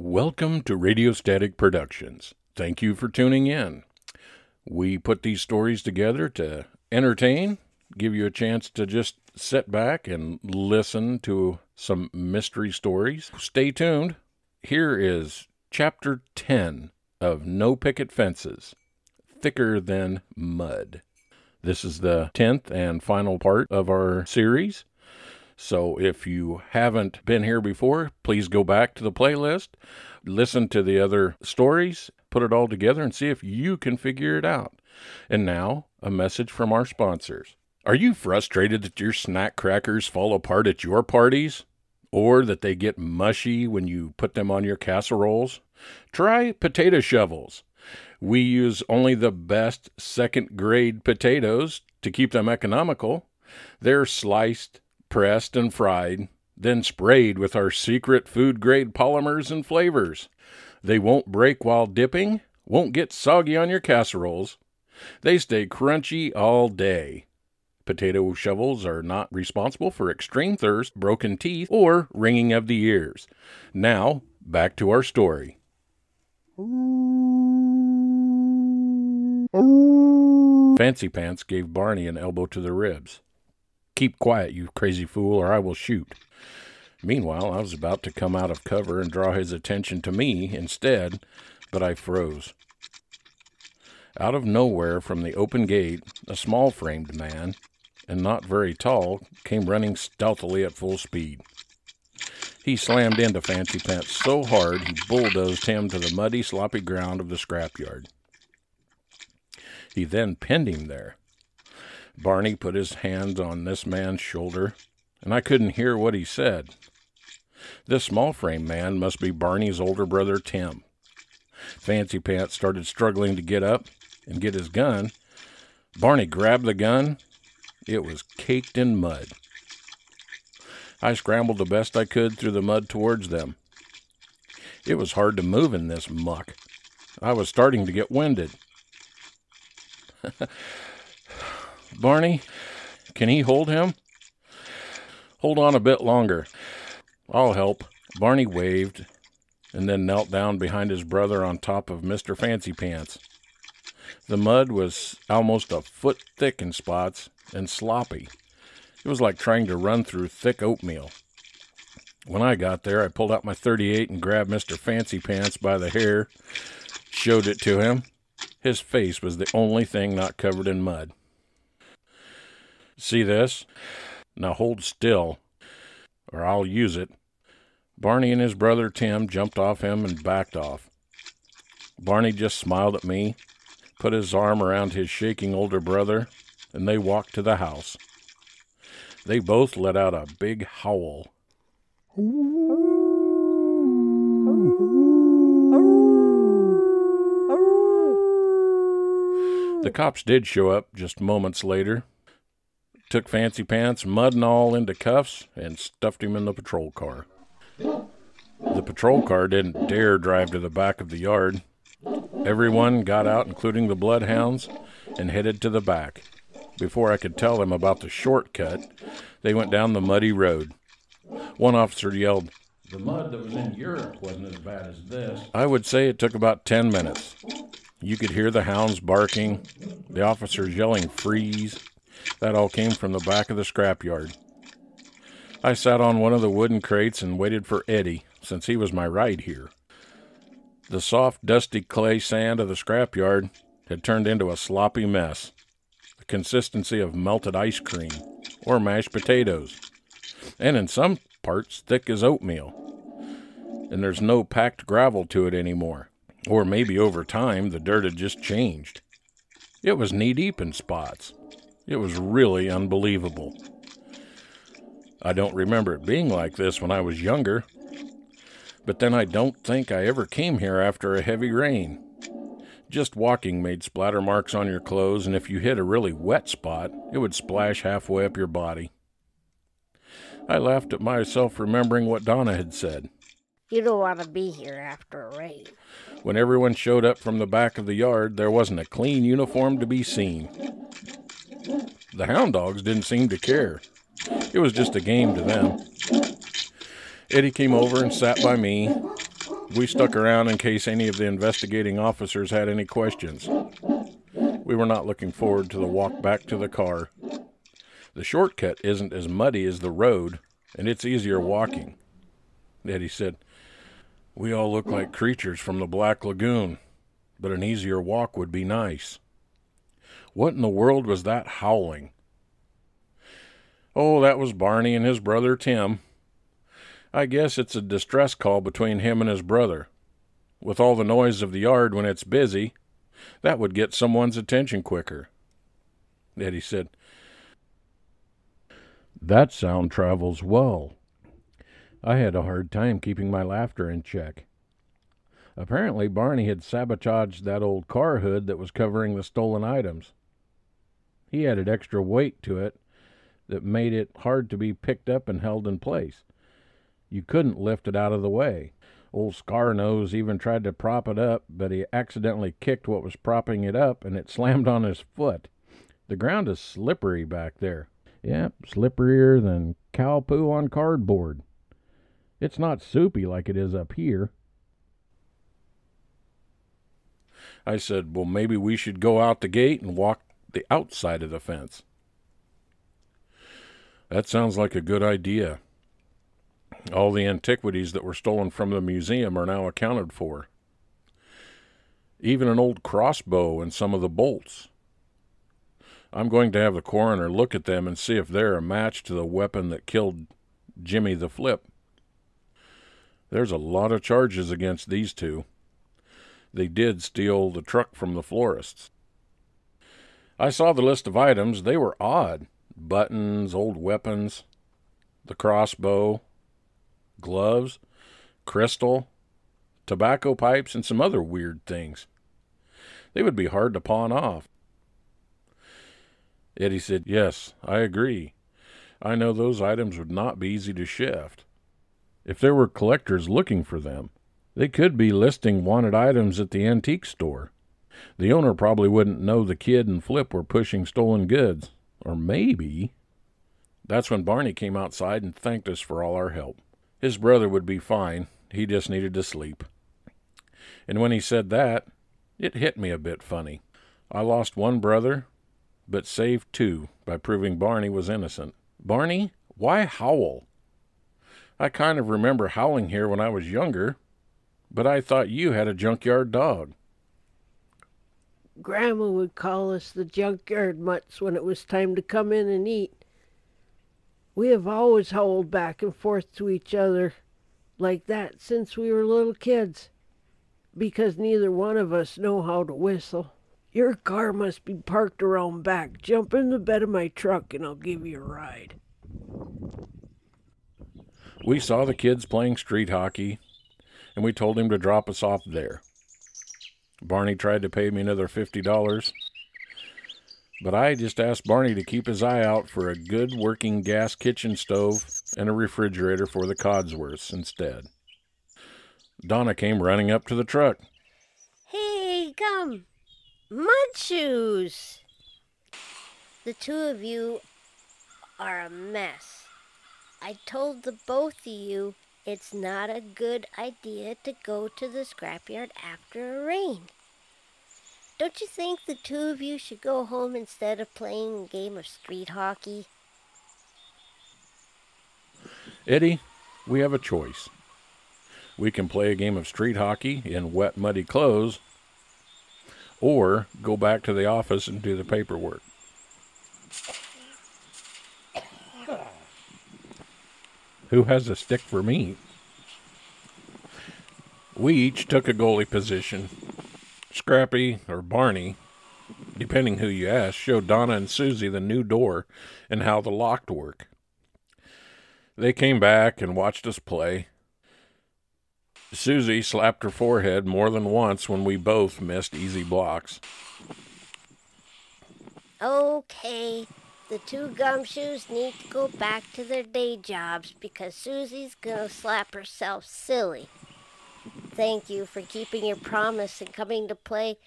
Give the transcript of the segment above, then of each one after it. Welcome to Radio Static Productions. Thank you for tuning in. We put these stories together to entertain, give you a chance to just sit back and listen to some mystery stories. Stay tuned. Here is Chapter 10 of No Picket Fences, Thicker Than Mud. This is the 10th and final part of our series. So if you haven't been here before, please go back to the playlist, listen to the other stories, put it all together and see if you can figure it out. And now, a message from our sponsors. Are you frustrated that your snack crackers fall apart at your parties? Or that they get mushy when you put them on your casseroles? Try Potato Shovels. We use only the best second-grade potatoes to keep them economical. They're sliced, pressed and fried, then sprayed with our secret food-grade polymers and flavors. They won't break while dipping, won't get soggy on your casseroles. They stay crunchy all day. Potato Shovels are not responsible for extreme thirst, broken teeth, or ringing of the ears. Now, back to our story. Fancy Pants gave Barney an elbow to the ribs. "Keep quiet, you crazy fool, or I will shoot." Meanwhile, I was about to come out of cover and draw his attention to me instead, but I froze. Out of nowhere from the open gate, a small-framed man, and not very tall, came running stealthily at full speed. He slammed into Fancy Pants so hard he bulldozed him to the muddy, sloppy ground of the scrapyard. He then pinned him there. Barney put his hands on this man's shoulder, and I couldn't hear what he said. This small-frame man must be Barney's older brother, Tim. Fancy Pants started struggling to get up and get his gun. Barney grabbed the gun. It was caked in mud. I scrambled the best I could through the mud towards them. It was hard to move in this muck. I was starting to get winded. "Barney, can he hold him?" "Hold on a bit longer. I'll help." Barney waved and then knelt down behind his brother on top of Mr. Fancy Pants. The mud was almost a foot thick in spots and sloppy. It was like trying to run through thick oatmeal. When I got there, I pulled out my .38 and grabbed Mr. Fancy Pants by the hair, showed it to him. His face was the only thing not covered in mud. "See this? Now hold still, or I'll use it." Barney and his brother Tim jumped off him and backed off. Barney just smiled at me, put his arm around his shaking older brother, and they walked to the house. They both let out a big howl. The cops did show up just moments later. Took Fancy Pants, mud and all, into cuffs and stuffed him in the patrol car. The patrol car didn't dare drive to the back of the yard. Everyone got out, including the bloodhounds, and headed to the back. Before I could tell them about the shortcut, they went down the muddy road. One officer yelled, "The mud that was in Europe wasn't as bad as this." I would say it took about 10 minutes. You could hear the hounds barking, the officers yelling, "Freeze!" That all came from the back of the scrapyard. I sat on one of the wooden crates and waited for Eddie, since he was my ride here. The soft, dusty clay sand of the scrapyard had turned into a sloppy mess, the consistency of melted ice cream or mashed potatoes, and in some parts thick as oatmeal. And there's no packed gravel to it anymore, or maybe over time the dirt had just changed. It was knee-deep in spots. It was really unbelievable. I don't remember it being like this when I was younger, but then I don't think I ever came here after a heavy rain. Just walking made splatter marks on your clothes, and if you hit a really wet spot, it would splash halfway up your body. I laughed at myself remembering what Donna had said. "You don't want to be here after a rain." When everyone showed up from the back of the yard, there wasn't a clean uniform to be seen. The hound dogs didn't seem to care. It was just a game to them. Eddie came over and sat by me. We stuck around in case any of the investigating officers had any questions. We were not looking forward to the walk back to the car. The shortcut isn't as muddy as the road, and it's easier walking. Eddie said, "We all look like creatures from the Black Lagoon, but an easier walk would be nice." What in the world was that howling? Oh, that was Barney and his brother Tim. I guess it's a distress call between him and his brother. With all the noise of the yard when it's busy, that would get someone's attention quicker. Eddie said, "That sound travels well." I had a hard time keeping my laughter in check. Apparently Barney had sabotaged that old car hood that was covering the stolen items. He added extra weight to it that made it hard to be picked up and held in place. You couldn't lift it out of the way. Old Scarnose even tried to prop it up, but he accidentally kicked what was propping it up, and it slammed on his foot. The ground is slippery back there. Yep, slipperier than cow poo on cardboard. It's not soupy like it is up here. I said, "Well, maybe we should go out the gate and walk the outside of the fence." "That sounds like a good idea. All the antiquities that were stolen from the museum are now accounted for. Even an old crossbow and some of the bolts. I'm going to have the coroner look at them and see if they're a match to the weapon that killed Jimmy the Flip. There's a lot of charges against these two. They did steal the truck from the florists." I saw the list of items. They were odd. Buttons, old weapons, the crossbow, gloves, crystal, tobacco pipes, and some other weird things. They would be hard to pawn off. Eddie said, "Yes, I agree. I know those items would not be easy to shift. If there were collectors looking for them, they could be listing wanted items at the antique store. The owner probably wouldn't know the Kid and Flip were pushing stolen goods. Or maybe..." That's when Barney came outside and thanked us for all our help. His brother would be fine. He just needed to sleep. And when he said that, it hit me a bit funny. I lost one brother, but saved two by proving Barney was innocent. Barney, why howl? I kind of remember howling here when I was younger, but I thought you had a junkyard dog. "Grandma would call us the junkyard mutts when it was time to come in and eat. We have always howled back and forth to each other like that since we were little kids, because neither one of us know how to whistle. Your car must be parked around back. Jump in the bed of my truck and I'll give you a ride." We saw the kids playing street hockey, and we told him to drop us off there. Barney tried to pay me another $50, but I just asked Barney to keep his eye out for a good working gas kitchen stove and a refrigerator for the Codsworths instead. Donna came running up to the truck. "Hey, come, Mud Shoes. The two of you are a mess. I told the both of you it's not a good idea to go to the scrapyard after a rain. Don't you think the two of you should go home instead of playing a game of street hockey?" "Eddie, we have a choice. We can play a game of street hockey in wet, muddy clothes, or go back to the office and do the paperwork." Who has a stick for me? We each took a goalie position. Scrappy, or Barney, depending who you ask, showed Donna and Susie the new door and how the locked work. They came back and watched us play. Susie slapped her forehead more than once when we both missed easy blocks. "Okay. The two gumshoes need to go back to their day jobs because Susie's gonna slap herself silly. Thank you for keeping your promise and coming to play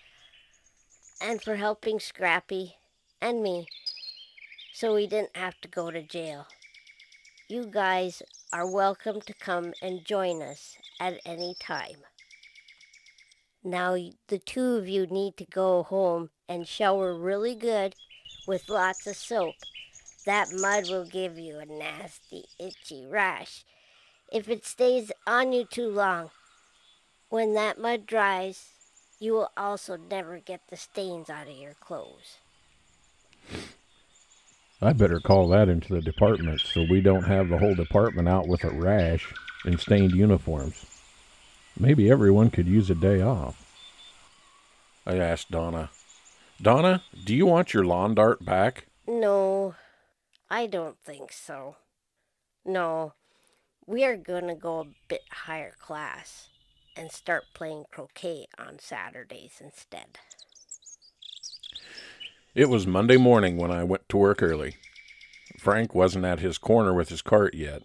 and for helping Scrappy and me so we didn't have to go to jail. You guys are welcome to come and join us at any time." Now the two of you need to go home and shower really good with lots of soap. That mud will give you a nasty, itchy rash if it stays on you too long. When that mud dries, you will also never get the stains out of your clothes. I better call that into the department so we don't have the whole department out with a rash and stained uniforms. Maybe everyone could use a day off. I asked Donna, "Donna, do you want your lawn dart back?" "No, I don't think so. No, we are going to go a bit higher class and start playing croquet on Saturdays instead." It was Monday morning when I went to work early. Frank wasn't at his corner with his cart yet.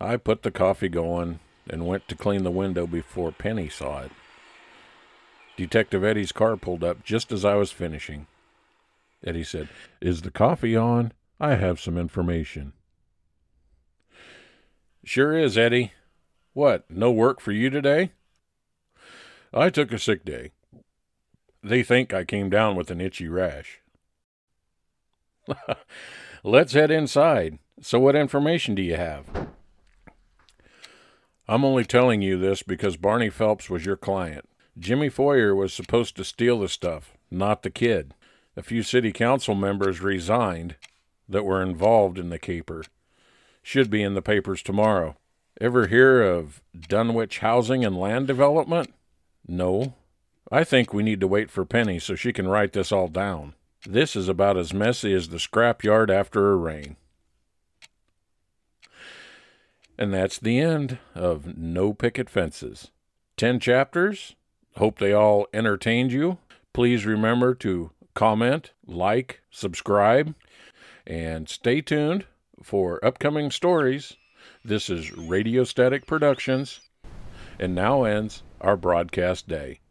I put the coffee going and went to clean the window before Penny saw it. Detective Eddie's car pulled up just as I was finishing. Eddie said, "Is the coffee on? I have some information." "Sure is, Eddie. What, no work for you today?" "I took a sick day. They think I came down with an itchy rash." "Let's head inside. So what information do you have?" "I'm only telling you this because Barney Phelps was your client. Jimmy Foyer was supposed to steal the stuff, not the kid. A few city council members resigned that were involved in the caper. Should be in the papers tomorrow. Ever hear of Dunwich Housing and Land Development?" "No. I think we need to wait for Penny so she can write this all down. This is about as messy as the scrapyard after a rain." And that's the end of No Picket Fences. 10 chapters. Hope they all entertained you. Please remember to comment, like, subscribe, and stay tuned for upcoming stories. This is Radio Static Productions, and now ends our broadcast day.